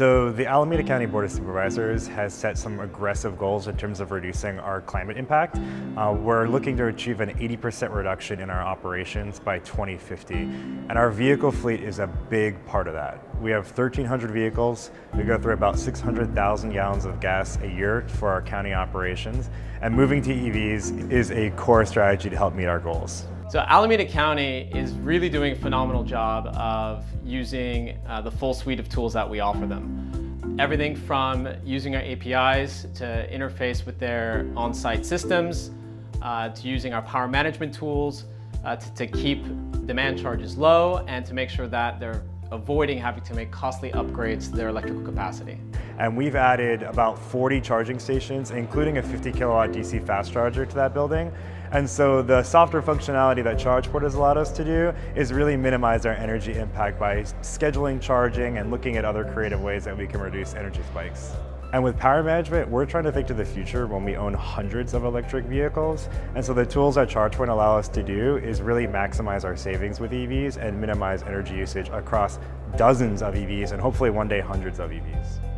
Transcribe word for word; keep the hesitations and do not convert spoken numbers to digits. So the Alameda County Board of Supervisors has set some aggressive goals in terms of reducing our climate impact. Uh, we're looking to achieve an eighty percent reduction in our operations by twenty fifty, and our vehicle fleet is a big part of that. We have thirteen hundred vehicles. We go through about six hundred thousand gallons of gas a year for our county operations, and moving to E Vs is a core strategy to help meet our goals. So Alameda County is really doing a phenomenal job of using uh, the full suite of tools that we offer them. Everything from using our A P Is to interface with their on-site systems, uh, to using our power management tools uh, to, to keep demand charges low and to make sure that they're avoiding having to make costly upgrades to their electrical capacity. And we've added about forty charging stations, including a fifty kilowatt D C fast charger to that building. And so the software functionality that ChargePoint has allowed us to do is really minimize our energy impact by scheduling charging and looking at other creative ways that we can reduce energy spikes. And with power management, we're trying to think to the future when we own hundreds of electric vehicles. And so the tools that ChargePoint allow us to do is really maximize our savings with E Vs and minimize energy usage across dozens of E Vs and hopefully one day hundreds of E Vs.